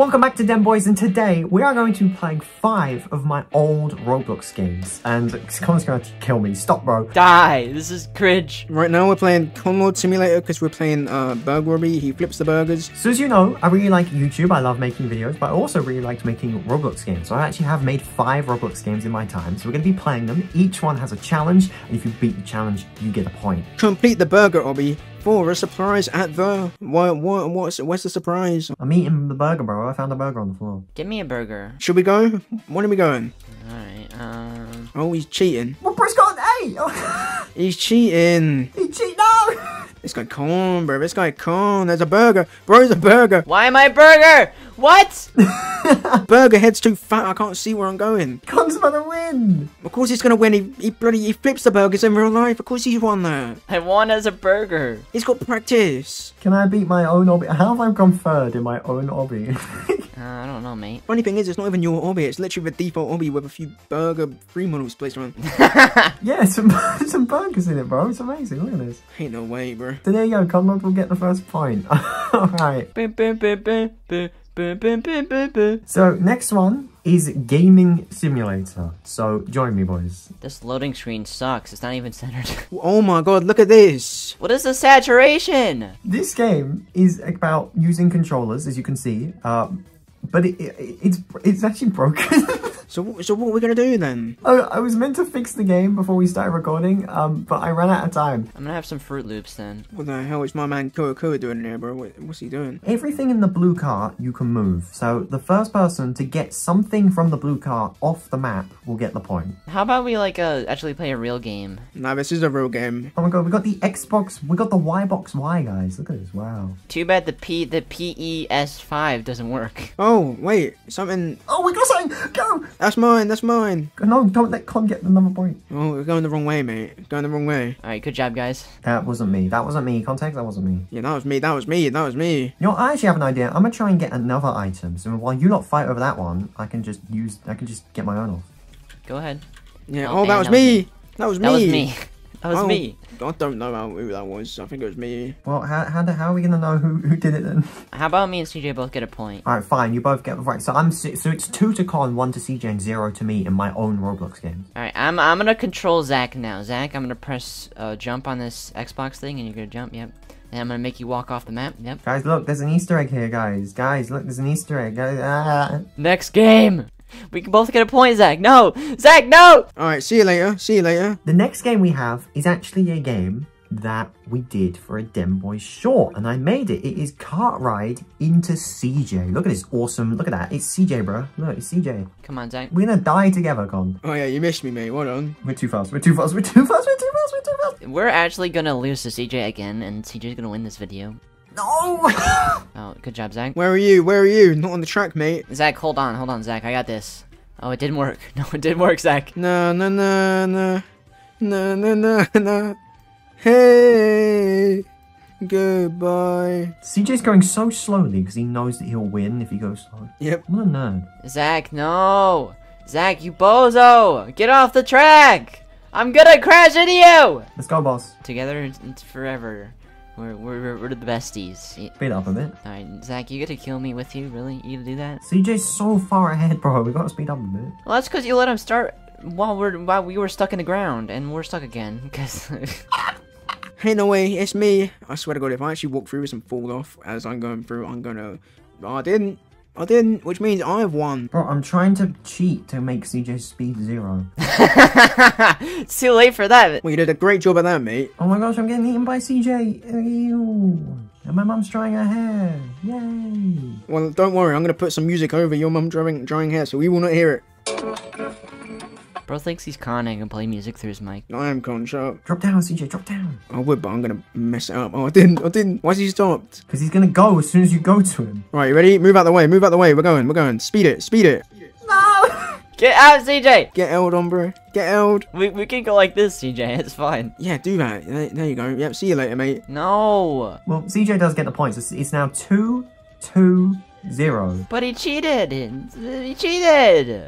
Welcome back to Dem Boiz, and today we are going to be playing 5 of my old Roblox games. And Connor's going to kill me. Stop, bro. Die. This is cringe. Right now we're playing Conlord Simulator because we're playing Burger Obby. He flips the burgers. So as you know, I really like YouTube. I love making videos, but I also really liked making Roblox games. So I actually have made 5 Roblox games in my time. So we're going to be playing them. Each one has a challenge, and if you beat the challenge, you get a point. Complete the Burger Obby for a surprise at the... What's the surprise? I'm eating the burger, bro. I found a burger on the floor. Give me a burger. Should we go? When are we going? Alright, oh, he's cheating. Well, bro's got an 8! Oh. He's cheating. He cheat? No! This guy corn, bro. This guy corn. There's a burger. Bro's a burger. Why am I a burger? What? Burger head's too fat. I can't see where I'm going. Con's gonna win. Of course he's gonna win. He flips the burgers in real life. Of course he's won that. I won as a burger. He's got practice. Can I beat my own obby? How have I gone third in my own obby? I don't know, mate. Funny thing is, it's not even your obby. It's literally the default obby with a few burger free models placed around. Yeah, some burgers in it, bro. It's amazing. Look at this. Ain't no way, bro. So there you go. Conlord will get the first point. All right. So next one is Gaming Simulator. So join me, boys. This loading screen sucks. It's not even centered. Oh my god, look at this. What is the saturation? This game is about using controllers, as you can see, but it's actually broken. So what are we gonna do then? Oh, I was meant to fix the game before we started recording, but I ran out of time. I'm gonna have some Froot Loops then. What the hell is my man Koa doing there, bro? What's he doing? Everything in the blue cart you can move. So the first person to get something from the blue cart off the map will get the point. How about we like actually play a real game? Nah, this is a real game. Oh my god, we got the Xbox, we got the Y box Y guys. Look at this, wow. Too bad the PES5 doesn't work. Oh wait, something. Oh, we got something. Go. That's mine, that's mine. No, don't let Con get another point. Oh, we're going the wrong way, mate. Going the wrong way. All right, good job, guys. That wasn't me. Context, that wasn't me. Yeah, that was me. You know, I actually have an idea. I'm gonna try and get another item. So while you lot fight over that one, I can just get my own off. Go ahead. Yeah, oh, that was me. That was me. I don't know who that was. I think it was me. Well, how are we going to know who did it then? How about me and CeeJay both get a point? All right, fine. You both get the right. So it's 2 to Con, 1 to CeeJay, and 0 to me in my own Roblox game. All right, I'm going to control Zach now. Zach, I'm going to press jump on this Xbox thing, and you're going to jump. Yep. And I'm going to make you walk off the map. Yep. Guys, look. There's an Easter egg here, guys. Guys, look. There's an Easter egg. Guys, ah. Next game. We can both get a point, Zach. No! Zach, no! Alright, see you later. See you later. The next game we have is actually a game that we did for a Dem Boiz short, and I made it. It is Cart Ride Into CeeJay. Look at this awesome, look at that. It's CeeJay, bro. Look, it's CeeJay. Come on, Zach. We're gonna die together, Con. Oh yeah, you missed me, mate. Hold on. We're too fast. We're actually gonna lose to CeeJay again, and CeeJay's gonna win this video. No! Oh, good job, Zach. Where are you? Not on the track, mate. Zach, hold on, Zach. I got this. Oh, it didn't work. No, it didn't work, Zach. No. Hey! Goodbye. CeeJay's going so slowly because he knows that he'll win if he goes slow. Yep. What a nerd. Zach, no! Zach, you bozo! Get off the track! I'm gonna crash into you! Let's go, boss. Together, it's forever. We're the besties. Beat up a bit. Alright, Zach, you get to kill me with you? Really? You do that? CeeJay's so far ahead, bro. We gotta speed up a bit. Well, that's because you let him start while we were stuck in the ground, and we're stuck again. Because. Ain't no way, it's me. I swear to God, if I actually walk through this and fall off as I'm going through, I'm gonna. I didn't, which means I've won. Bro, I'm trying to cheat to make CeeJay's speed 0. It's too late for that. Well, you did a great job at that, mate. Oh my gosh, I'm getting eaten by CeeJay. Ew. And my mum's drying her hair. Yay. Well, don't worry. I'm going to put some music over your mum drying hair, so we will not hear it. Bro thinks he's Con and can play music through his mic. I am Con, shut up. Drop down, CeeJay, drop down. I would, but I'm gonna mess it up. Oh, I didn't. Why's he stopped? Because he's gonna go as soon as you go to him. Right, you ready? Move out the way. We're going. Speed it. No! Get out, CeeJay! Get held on, bro. Get held. We can go like this, CeeJay. It's fine. Yeah, do that. There you go. Yep, see you later, mate. No! Well, CeeJay does get the points. It's now 2-2-0. But he cheated!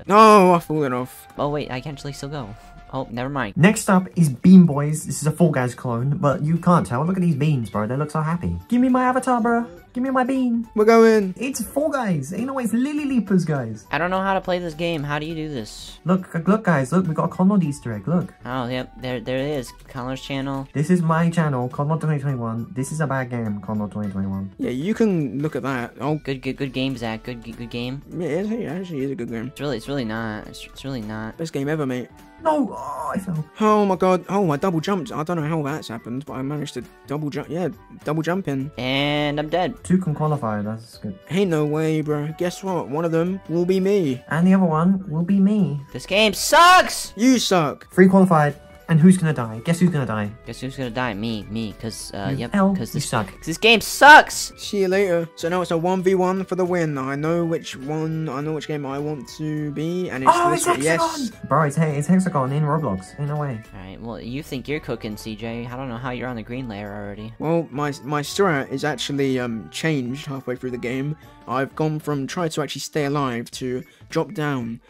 No, I've fallen off. Oh wait, I can actually still go. Oh, never mind. Next up is Bean Boiz. This is a Fall Guys clone, but you can't tell. Look at these beans, bro. They look so happy. Give me my avatar, bro. Give me my bean. We're going. It's Fall Guys. You know what? It's Lily Leapers, guys. I don't know how to play this game. How do you do this? Look, guys. Look, we got a Conlord Easter egg. Look. Oh, yep. There it is. Conlord's channel. This is my channel, Connor 2021. This is a bad game, Connor 2021. Yeah, you can look at that. Oh, good game, Zach. Good game. Yeah, it actually is a good game. It's really not. It's really not. Best game ever, mate. No, oh, I fell. Oh my god. Oh, I double jumped. I don't know how that's happened, but I managed to double jump. Yeah, double jumping. And I'm dead. Two can qualify. That's good. Hey, no way, bro. Guess what? One of them will be me. And the other one will be me. This game sucks. You suck. Three qualified. And who's gonna die? Guess who's gonna die? Guess who's gonna die? Me. Cause, yep. Cause this suck. Cause this game sucks. See you later. So now it's a 1v1 for the win. I know which game I want to be, and it's this one. Yes. Bro, it's Hexagon in Roblox. Ain't no way. All right. Well, you think you're cooking, CJ? I don't know how you're on the green layer already. Well, my strat is actually changed halfway through the game. I've gone from try to actually stay alive to drop down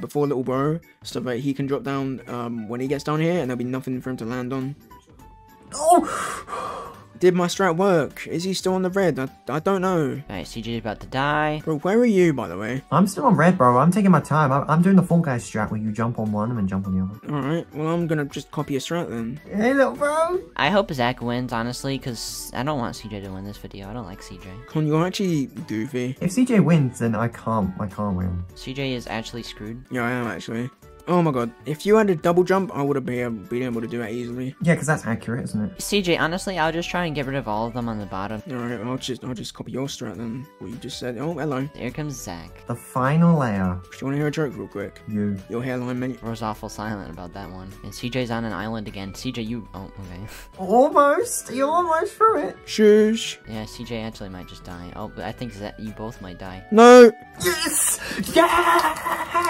before little bro, so that he can drop down when he gets down here, and there'll be nothing for him to land on. Oh! Did my strat work? Is he still on the red? I don't know. Alright, CJ's about to die. Bro, where are you, by the way? I'm still on red, bro. I'm taking my time. I'm doing the Fall Guys strat where you jump on one and then jump on the other. Alright, well, I'm gonna just copy your strat then. Hey, little bro. I hope Zach wins, honestly, because I don't want CJ to win this video. I don't like CJ. Con, you're actually goofy. If CJ wins, then I can't win. CJ is actually screwed. Yeah, I am, actually. Oh my god, if you had a double jump, I would have been able to do that easily. Yeah, because that's accurate, isn't it? CJ, honestly, I'll just try and get rid of all of them on the bottom. Alright, I'll just copy your strat then, what you just said. Oh, hello. Here comes Zach. The final layer. Do you want to hear a joke real quick? You. Your hairline, mate. Bro's awful silent about that one. And CJ's on an island again. CJ, you... Oh, okay. Almost. You almost threw it. Shush. Yeah, CJ actually might just die. Oh, but I think Zach, you both might die. No. Yes! Yeah!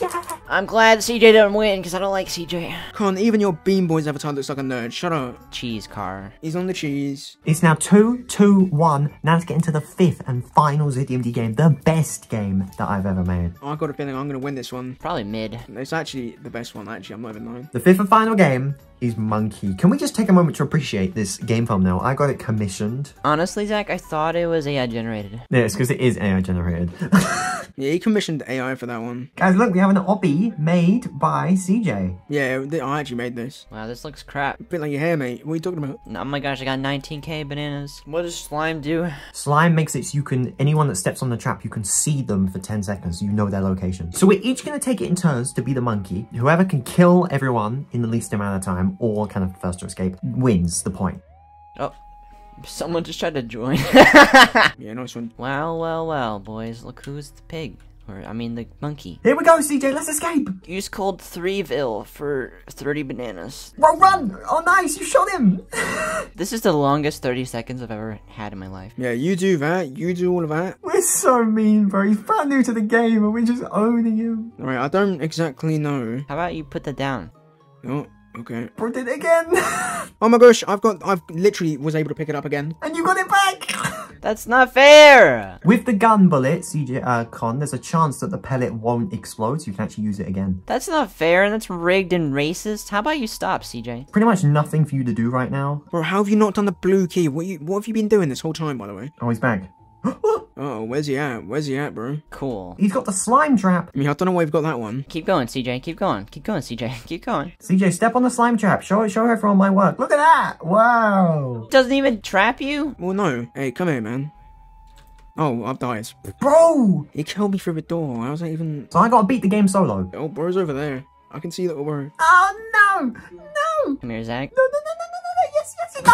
Yeah! I'm glad CJ didn't win because I don't like CJ. Con, even your Bean Boiz avatar looks like a nerd. Shut up. Cheese car. He's on the cheese. It's now 2-2-1. Now let's get into the fifth and final ZDMD game. The best game that I've ever made. I got a feeling I'm going to win this one. Probably mid. It's actually the best one, actually. I'm not even lying. The fifth and final game is Monkey. Can we just take a moment to appreciate this game thumbnail? I got it commissioned. Honestly, Zach, I thought it was AI generated. Yeah, it's because it is AI generated. Yeah, he commissioned AI for that one. Guys, look, we have an obby made by CJ. Yeah, I actually made this. Wow, this looks crap. A bit like your hair, mate. What are you talking about? Oh my gosh, I got 19k bananas. What does slime do? Slime makes it so you can, anyone that steps on the trap, you can see them for 10 seconds. So you know their location. So we're each going to take it in turns to be the monkey. Whoever can kill everyone in the least amount of time, or kind of first to escape, wins the point. Oh. Someone just tried to join. Yeah, nice one. Wow, well, boys. Look who's the pig. Or, I mean, the monkey. Here we go, CJ. Let's escape. Use cold 3-ville for 30 bananas. Bro, run. Oh, nice. You shot him. This is the longest 30 seconds I've ever had in my life. Yeah, you do that. You do all of that. We're so mean, bro. He's brand new to the game, and we're just owning him. All right, I don't exactly know. How about you put that down? No. Okay. Put it again. Oh my gosh, I've literally was able to pick it up again. And you got it back. That's not fair. With the gun bullet, CJ, Con, there's a chance that the pellet won't explode, so you can actually use it again. That's not fair, and that's rigged and racist. How about you stop, CJ? Pretty much nothing for you to do right now. Bro, how have you not done the blue key? What have you been doing this whole time, by the way? Oh, he's back. Oh, where's he at? Where's he at, bro? Cool. He's got the slime trap. I mean, I don't know why you've got that one. Keep going, CJ. Keep going. Keep going, CJ. Keep going. CJ, step on the slime trap. Show everyone my work. Look at that. Wow. Doesn't even trap you? Well, no. Hey, come here, man. Oh, I've died. Bro! He killed me through the door. How's that even... So I gotta beat the game solo. Oh, bro's over there. I can see little bro. Oh, no. No. Come here, Zach. No. Yes. No.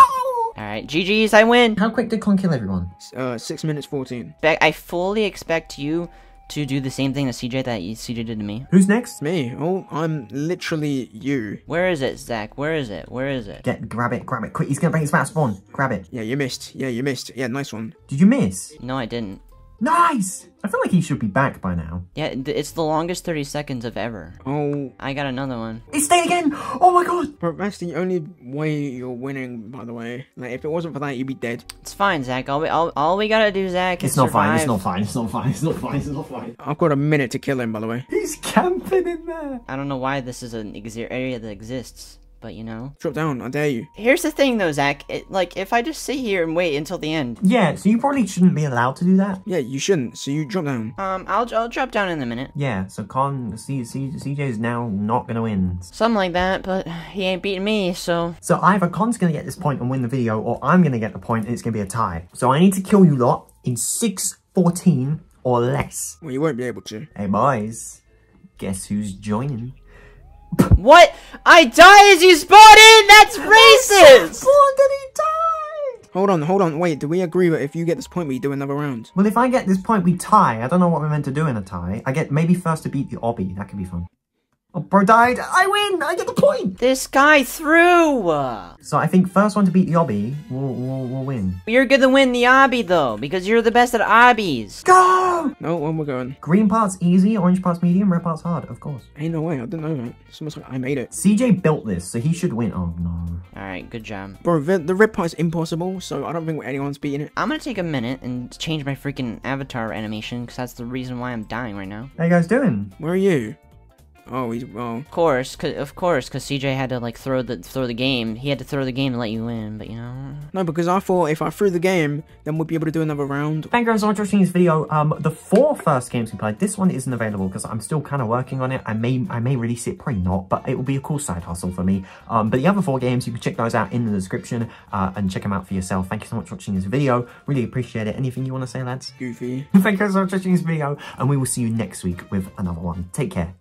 Alright, GG's, I win! How quick did Con kill everyone? 6 minutes 14. I fully expect you to do the same thing to CJ that CJ did to me. Who's next? Me. Oh, I'm literally you. Where is it, Zach? Where is it? Where is it? Grab it, quick. He's gonna bring his back spawn. Grab it. Yeah, you missed. Yeah, nice one. Did you miss? No, I didn't. Nice! I feel like he should be back by now. Yeah, it's the longest 30 seconds of ever. Oh. I got another one. It's dead again! Oh my god! But that's the only way you're winning, by the way. Like, if it wasn't for that, you'd be dead. It's fine, Zach. All we gotta do, Zach, is survive. It's not fine. I've got a minute to kill him, by the way. He's camping in there! I don't know why this is an area that exists. but you know. Drop down, I dare you. Here's the thing though, Zach. If I just sit here and wait until the end. Yeah, so you probably shouldn't be allowed to do that. Yeah, you shouldn't, so you drop down. I'll drop down in a minute. Yeah, so CeeJay's now not gonna win. Something like that, but he ain't beating me, so. So either Con's gonna get this point and win the video, or I'm gonna get the point and it's gonna be a tie. So I need to kill you lot in 6:14 or less. Well, you won't be able to. Hey boys, guess who's joining? What? I die as you spotted? That's racist! Hold on, wait, do we agree that if you get this point we do another round? Well, if I get this point we tie. I don't know what we're meant to do in a tie. I get maybe first to beat the obby, that could be fun. Oh, bro died, I win, I get the point! This guy threw! So I think first one to beat the obby, we'll win. You're gonna win the obby though, because you're the best at obbies. Go! No, when we're going. Green part's easy, orange part's medium, red part's hard, of course. Ain't no way, I didn't know that. It's almost like I made it. CeeJay built this, so he should win. Oh no. Alright, good job. Bro, the red part's impossible, so I don't think anyone's beating it. I'm gonna take a minute and change my freaking avatar animation, because that's the reason why I'm dying right now. How you guys doing? Where are you? Oh, he's wrong. Of course, cause CeeJay had to throw the game. He had to throw the game to let you win, but you know. No, because I thought if I threw the game, then we'd be able to do another round. Thank you guys so much for watching this video. The 4 first games we played. This one isn't available because I'm still kind of working on it. I may release it, probably not, but it will be a cool side hustle for me. But the other 4 games, you can check those out in the description and check them out for yourself. Thank you so much for watching this video. Really appreciate it. Anything you want to say, lads? Goofy. Thank you guys so much for watching this video, and we will see you next week with another one. Take care.